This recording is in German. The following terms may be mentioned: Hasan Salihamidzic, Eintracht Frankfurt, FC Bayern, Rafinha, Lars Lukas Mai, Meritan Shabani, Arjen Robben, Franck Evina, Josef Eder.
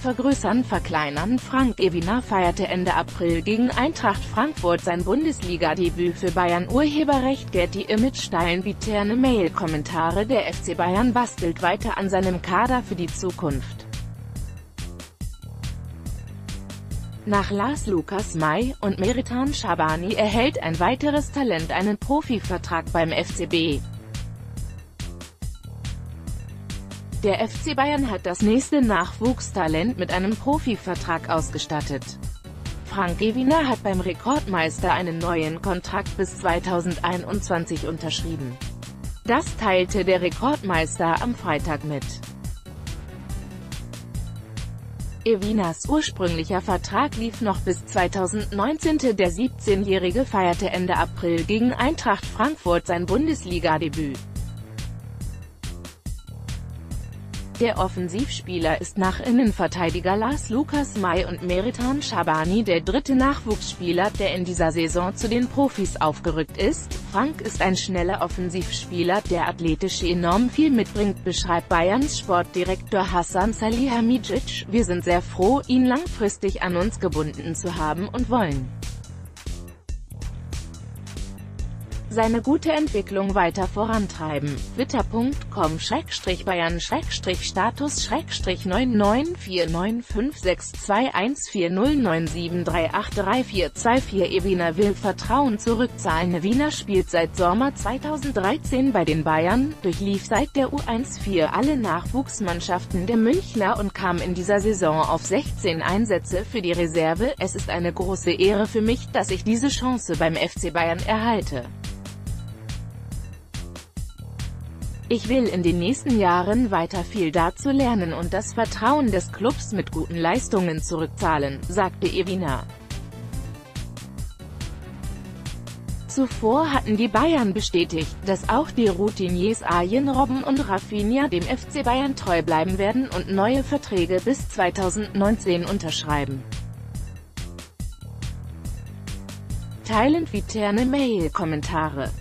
vergrößern, verkleinern. Franck Evina feierte Ende April gegen Eintracht Frankfurt sein Bundesliga-Debüt für Bayern. Urheberrecht geht die Image-Steilen biterne Mail-Kommentare. Der FC Bayern bastelt weiter an seinem Kader für die Zukunft. Nach Lars Lukas Mai und Meritan Shabani erhält ein weiteres Talent einen Profivertrag beim FCB. Der FC Bayern hat das nächste Nachwuchstalent mit einem Profivertrag ausgestattet. Franck Evina hat beim Rekordmeister einen neuen Kontrakt bis 2021 unterschrieben. Das teilte der Rekordmeister am Freitag mit. Evinas ursprünglicher Vertrag lief noch bis 2019. Der 17-Jährige feierte Ende April gegen Eintracht Frankfurt sein Bundesliga-Debüt. Der Offensivspieler ist nach Innenverteidiger Lars Lukas Mai und Meritan Shabani der dritte Nachwuchsspieler, der in dieser Saison zu den Profis aufgerückt ist. Franck ist ein schneller Offensivspieler, der athletisch enorm viel mitbringt, beschreibt Bayerns Sportdirektor Hasan Salihamidzic. Wir sind sehr froh, ihn langfristig an uns gebunden zu haben und wollen seine gute Entwicklung weiter vorantreiben. Twitter.com/Bayern/Status/99495621409738344. Evina will Vertrauen zurückzahlen. Evina spielt seit Sommer 2013 bei den Bayern, durchlief seit der U14 alle Nachwuchsmannschaften der Münchner und kam in dieser Saison auf 16 Einsätze für die Reserve. Es ist eine große Ehre für mich, dass ich diese Chance beim FC Bayern erhalte. Ich will in den nächsten Jahren weiter viel dazu lernen und das Vertrauen des Clubs mit guten Leistungen zurückzahlen, sagte Evina. Zuvor hatten die Bayern bestätigt, dass auch die Routiniers Arjen Robben und Rafinha dem FC Bayern treu bleiben werden und neue Verträge bis 2019 unterschreiben. Teilend wie Terne Mail-Kommentare.